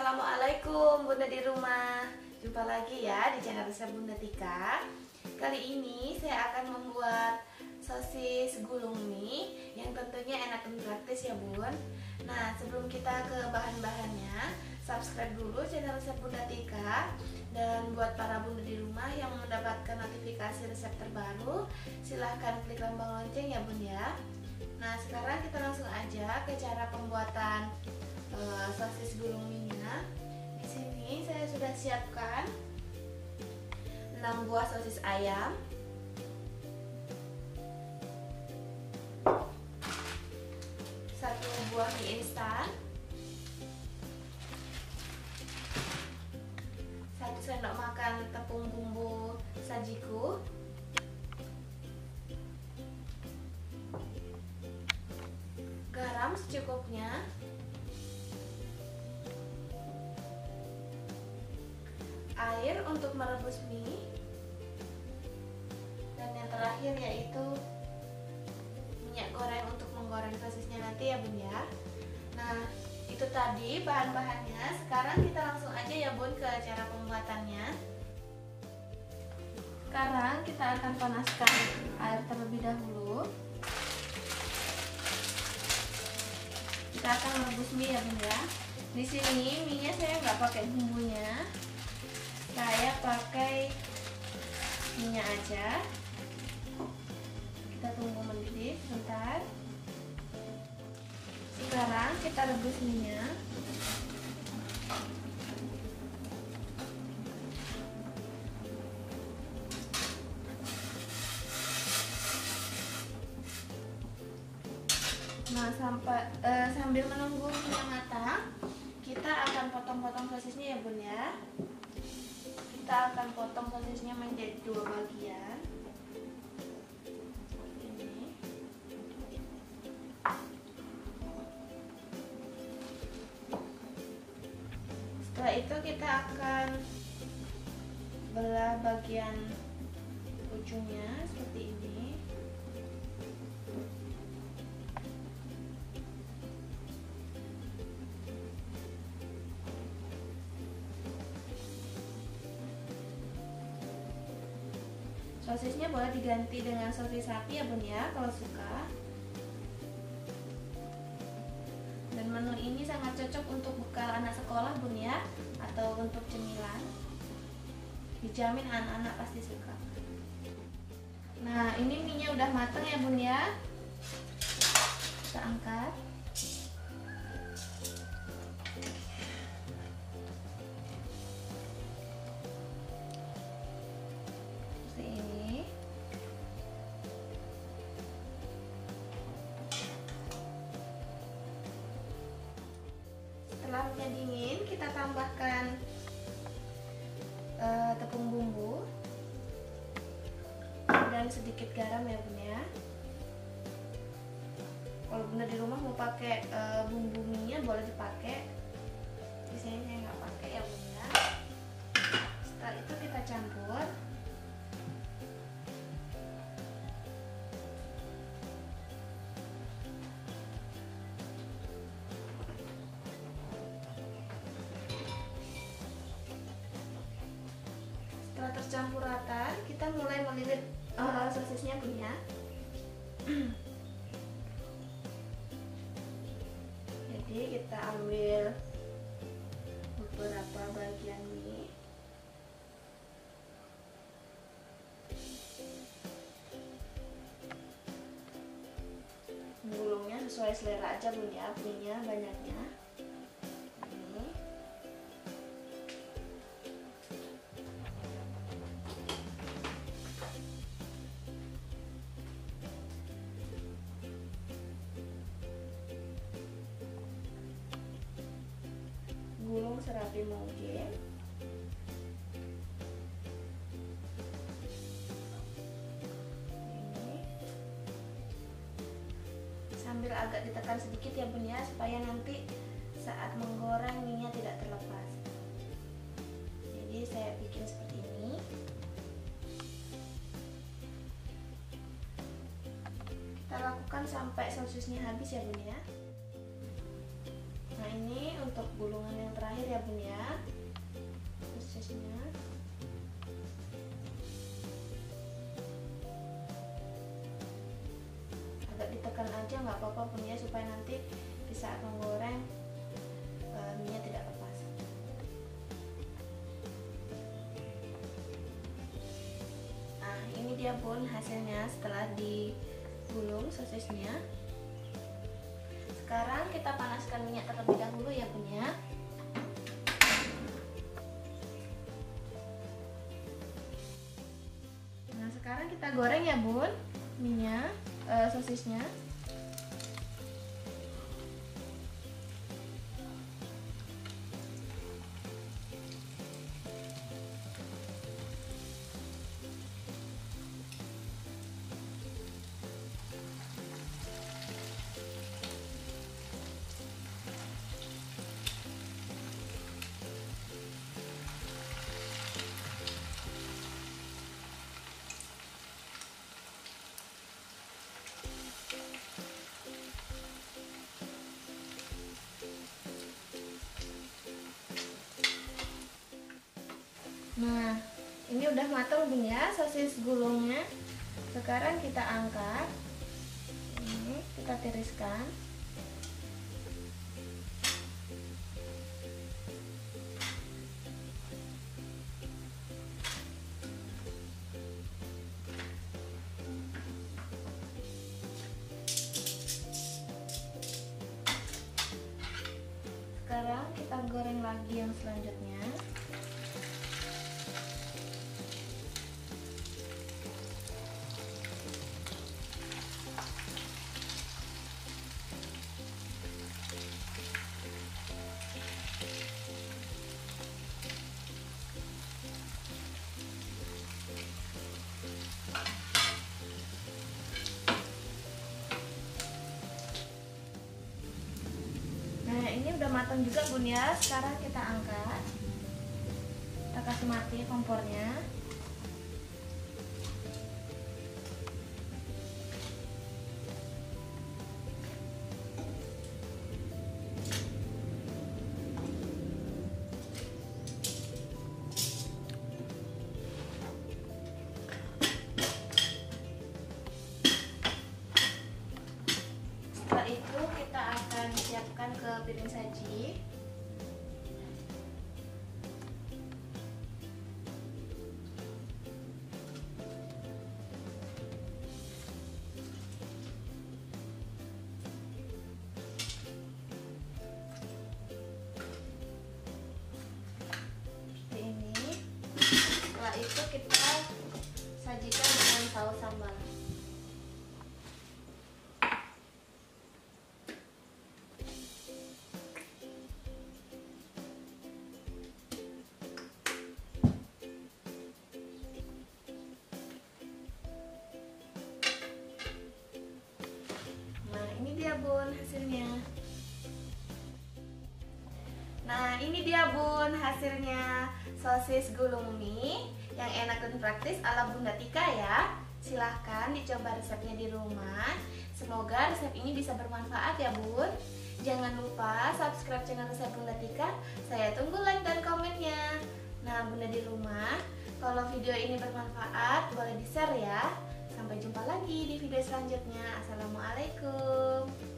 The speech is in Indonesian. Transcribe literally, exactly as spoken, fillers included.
Assalamualaikum Bunda di rumah. Jumpa lagi ya di channel Resep Bunda Tika. Kali ini saya akan membuat sosis gulung mie yang tentunya enak dan praktis ya Bun. Nah, sebelum kita ke bahan-bahannya, subscribe dulu channel Resep Bunda Tika. Dan buat para bunda di rumah yang mendapatkan notifikasi resep terbaru, silahkan klik lambang lonceng ya Bun ya. Nah, sekarang kita langsung aja ke cara pembuatan uh, sosis gulung mie-nya. Di sini saya sudah siapkan enam buah sosis ayam, satu buah mie instan, satu sendok makan tepung bumbu Sajiku, garam secukupnya, air untuk merebus mie, dan yang terakhir yaitu minyak goreng untuk menggoreng sosisnya nanti ya Bun ya. Nah, itu tadi bahan-bahannya. Sekarang kita langsung aja ya Bun ke cara pembuatannya. Sekarang kita akan panaskan air terlebih dahulu. Kita akan merebus mie ya Bun ya. Di sini mie-nya saya nggak pakai bumbunya, saya pakai minyak aja. Kita tunggu mendidih sebentar. Sekarang kita rebus minyak. Nah, sampai eh, sambil menunggu minyak matang, kita akan potong-potong sosisnya ya Bun ya. Kita akan potong sosisnya menjadi dua bagian seperti ini. Setelah itu kita akan belah bagian ujungnya seperti ini. Sosisnya boleh diganti dengan sosis sapi ya Bun ya, kalau suka. Dan menu ini sangat cocok untuk bekal anak sekolah Bun ya, atau untuk cemilan. Dijamin anak-anak pasti suka. Nah, ini mie-nya udah mateng ya Bun ya. Kita angkat. Setelah minyak dingin, kita tambahkan uh, tepung bumbu dan sedikit garam ya Bun ya. Kalau Bunda di rumah mau pakai uh, bumbu minyak boleh dipakai. Biasanya saya nggak pakai ya Bun ya. Setelah itu kita campur. Setelah tercampur rata, kita mulai melilit uh, sosisnya Bun ya. Jadi kita ambil beberapa bagian mie. Gulungnya sesuai selera aja Bun ya, mie-nya banyaknya. Gulung serapi mungkin. Ini. Sambil agak ditekan sedikit ya Bun ya, supaya nanti saat menggoreng minyak tidak terlepas. Jadi saya bikin seperti ini. Kita lakukan sampai sosisnya habis ya Bun ya. Nah, ini untuk gulungan yang terakhir ya dagunya, terus sisinya. Agak ditekan aja, nggak apa-apa punya supaya nanti di saat menggoreng minyak tidak lepas. Nah, ini dia bun hasilnya setelah digulung sosisnya. Sekarang kita panaskan minyak terlebih dahulu ya bun ya. Nah, sekarang kita goreng ya bun minyak uh, sosisnya. Nah, ini udah matang bun ya sosis gulungnya. Sekarang kita angkat. Ini kita tiriskan. Sekarang kita goreng lagi yang selanjutnya. Ini udah matang juga bun ya, sekarang kita angkat, kita kasih mati kompornya. Itu kita akan siapkan ke piring saji. Seperti ini. Setelah itu kita sajikan dengan saus sambal. Bun hasilnya. Nah, ini dia bun hasilnya sosis gulung mie yang enak dan praktis ala Bunda Tika ya. Silahkan dicoba resepnya di rumah. Semoga resep ini bisa bermanfaat ya bun. Jangan lupa subscribe channel Resep Bunda Tika. Saya tunggu like dan komennya. Nah, bunda di rumah, kalau video ini bermanfaat boleh di share ya. Sampai jumpa lagi di video selanjutnya. Assalamualaikum.